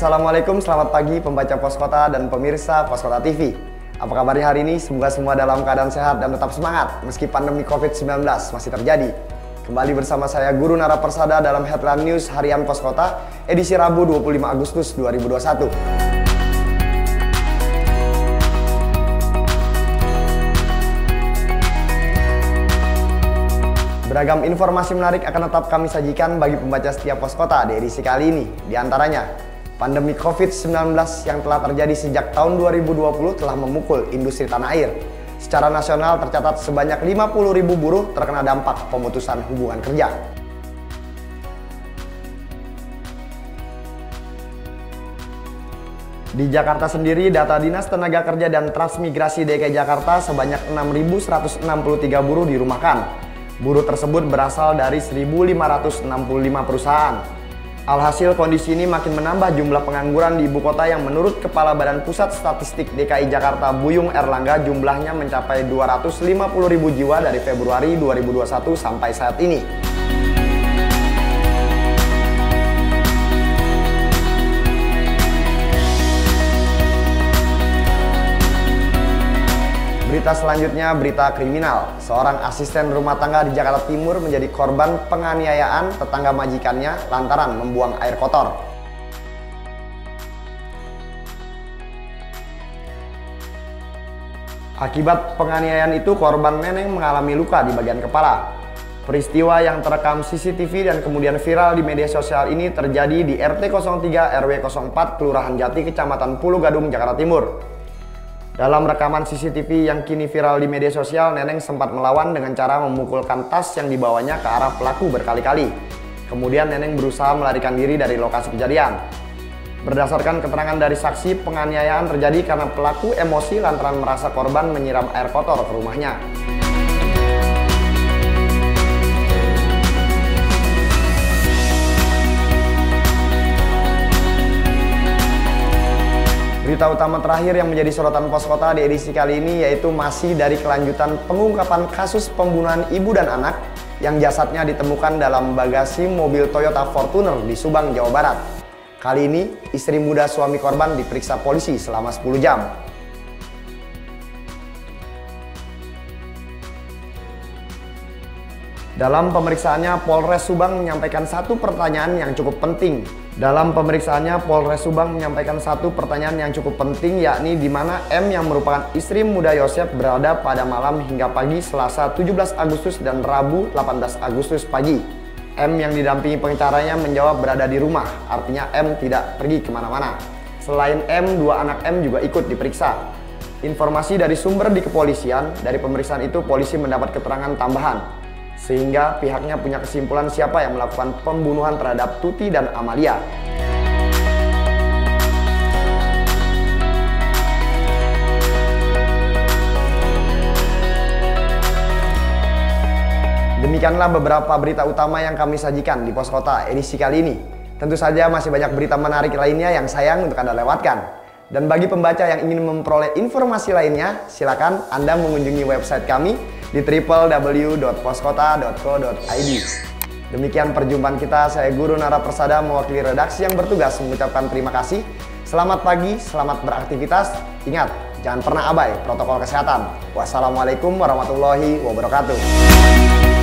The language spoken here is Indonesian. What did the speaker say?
Assalamualaikum, selamat pagi pembaca Poskota dan pemirsa Poskota TV. Apa kabarnya hari ini? Semoga semua dalam keadaan sehat dan tetap semangat meski pandemi COVID-19 masih terjadi. Kembali bersama saya Guru Nara Persada dalam Headline News Harian Poskota edisi Rabu 25 Agustus 2021. Beragam informasi menarik akan tetap kami sajikan bagi pembaca setiap Poskota di edisi kali ini. Di antaranya, pandemi COVID-19 yang telah terjadi sejak tahun 2020 telah memukul industri tanah air. Secara nasional tercatat sebanyak 50.000 buruh terkena dampak pemutusan hubungan kerja. Di Jakarta sendiri, data Dinas Tenaga Kerja dan Transmigrasi DKI Jakarta sebanyak 6.163 buruh dirumahkan. Buruh tersebut berasal dari 1.565 perusahaan. Alhasil kondisi ini makin menambah jumlah pengangguran di ibu kota yang menurut Kepala Badan Pusat Statistik DKI Jakarta Buyung Erlangga jumlahnya mencapai 250.000 jiwa dari Februari 2021 sampai saat ini. Berita selanjutnya, berita kriminal. Seorang asisten rumah tangga di Jakarta Timur menjadi korban penganiayaan tetangga majikannya lantaran membuang air kotor. Akibat penganiayaan itu, korban Neneng mengalami luka di bagian kepala. Peristiwa yang terekam CCTV dan kemudian viral di media sosial ini terjadi di RT 03 RW 04 Kelurahan Jati, Kecamatan Pulogadung, Jakarta Timur. Dalam rekaman CCTV yang kini viral di media sosial, Neneng sempat melawan dengan cara memukulkan tas yang dibawanya ke arah pelaku berkali-kali. Kemudian Neneng berusaha melarikan diri dari lokasi kejadian. Berdasarkan keterangan dari saksi, penganiayaan terjadi karena pelaku emosi lantaran merasa korban menyiram air kotor ke rumahnya. Berita utama terakhir yang menjadi sorotan Poskota di edisi kali ini yaitu masih dari kelanjutan pengungkapan kasus pembunuhan ibu dan anak yang jasadnya ditemukan dalam bagasi mobil Toyota Fortuner di Subang, Jawa Barat. Kali ini, istri muda suami korban diperiksa polisi selama 10 jam. Dalam pemeriksaannya, Polres Subang menyampaikan satu pertanyaan yang cukup penting yakni di mana M yang merupakan istri muda Yosef berada pada malam hingga pagi Selasa 17 Agustus dan Rabu 18 Agustus pagi. M yang didampingi pengacaranya menjawab berada di rumah, artinya M tidak pergi kemana-mana. Selain M, dua anak M juga ikut diperiksa. Informasi dari sumber di kepolisian, dari pemeriksaan itu polisi mendapat keterangan tambahan, sehingga pihaknya punya kesimpulan siapa yang melakukan pembunuhan terhadap Tuti dan Amalia. Demikianlah beberapa berita utama yang kami sajikan di Poskota edisi kali ini. Tentu saja masih banyak berita menarik lainnya yang sayang untuk Anda lewatkan. Dan bagi pembaca yang ingin memperoleh informasi lainnya, silakan Anda mengunjungi website kami di www.poskota.co.id. Demikian perjumpaan kita, saya Guru Nara Persada mewakili redaksi yang bertugas mengucapkan terima kasih. Selamat pagi, selamat beraktivitas. Ingat, jangan pernah abai protokol kesehatan. Wassalamualaikum warahmatullahi wabarakatuh.